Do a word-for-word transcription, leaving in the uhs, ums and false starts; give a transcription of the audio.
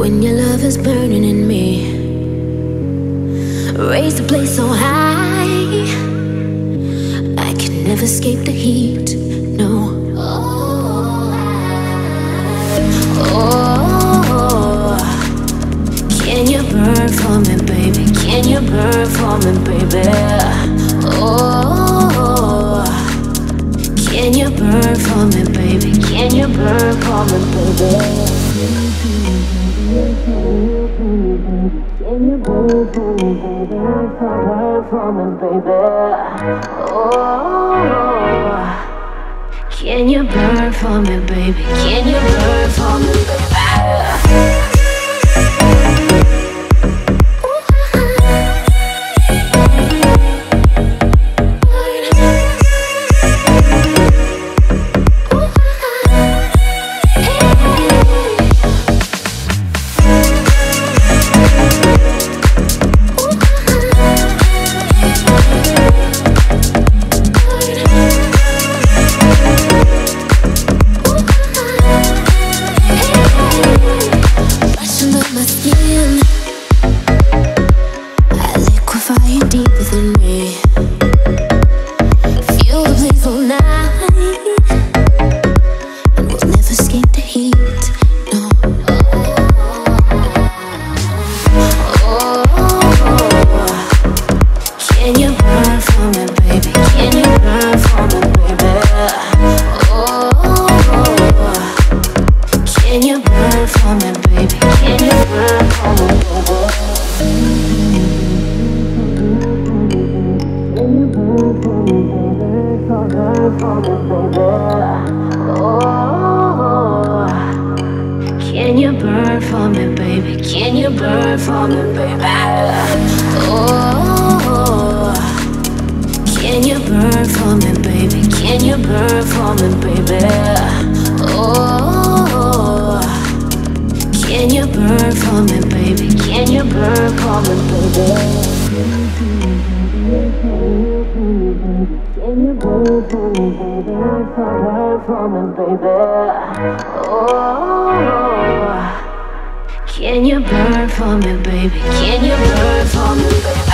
When your love is burning in me, raise the place so high I can never escape the heat, no. Oh, can you burn for me, baby? Can you burn for me, baby? Oh, can you burn for me, baby? Can you burn for me, baby? Can you burn for me, baby? Burn for me, baby. Oh, can you burn for me, baby? Can you burn for me, baby? Can you burn for me, baby? Can you burn for me, baby?